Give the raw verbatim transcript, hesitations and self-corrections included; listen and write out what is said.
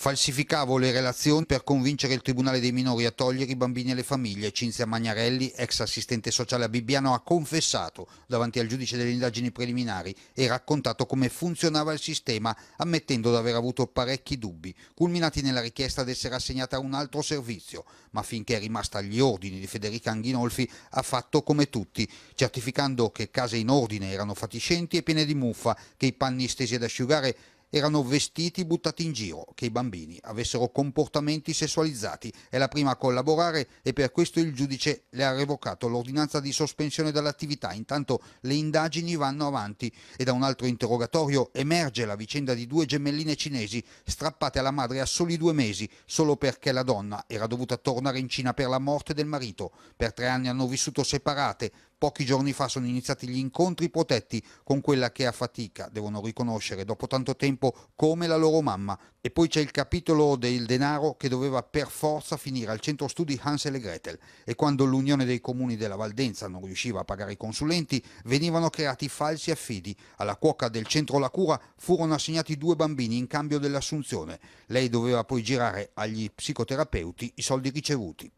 Falsificavo le relazioni per convincere il Tribunale dei Minori a togliere i bambini alle famiglie. Cinzia Magnarelli, ex assistente sociale a Bibbiano, ha confessato davanti al giudice delle indagini preliminari e raccontato come funzionava il sistema, ammettendo di aver avuto parecchi dubbi, culminati nella richiesta di essere assegnata a un altro servizio. Ma finché è rimasta agli ordini di Federica Anghinolfi ha fatto come tutti, certificando che case in ordine erano fatiscenti e piene di muffa, che i panni stesi ad asciugare erano vestiti buttati in giro, che i bambini avessero comportamenti sessualizzati. È la prima a collaborare e per questo il giudice le ha revocato l'ordinanza di sospensione dall'attività. Intanto le indagini vanno avanti e da un altro interrogatorio emerge la vicenda di due gemelline cinesi strappate alla madre a soli due mesi solo perché la donna era dovuta tornare in Cina per la morte del marito. Per tre anni hanno vissuto separate. Pochi giorni fa sono iniziati gli incontri protetti con quella che a fatica devono riconoscere dopo tanto tempo come la loro mamma. E poi c'è il capitolo del denaro che doveva per forza finire al centro studi Hansel e Gretel, e quando l'Unione dei Comuni della Valdenza non riusciva a pagare i consulenti venivano creati falsi affidi. Alla cuoca del centro La Cura furono assegnati due bambini in cambio dell'assunzione. Lei doveva poi girare agli psicoterapeuti i soldi ricevuti.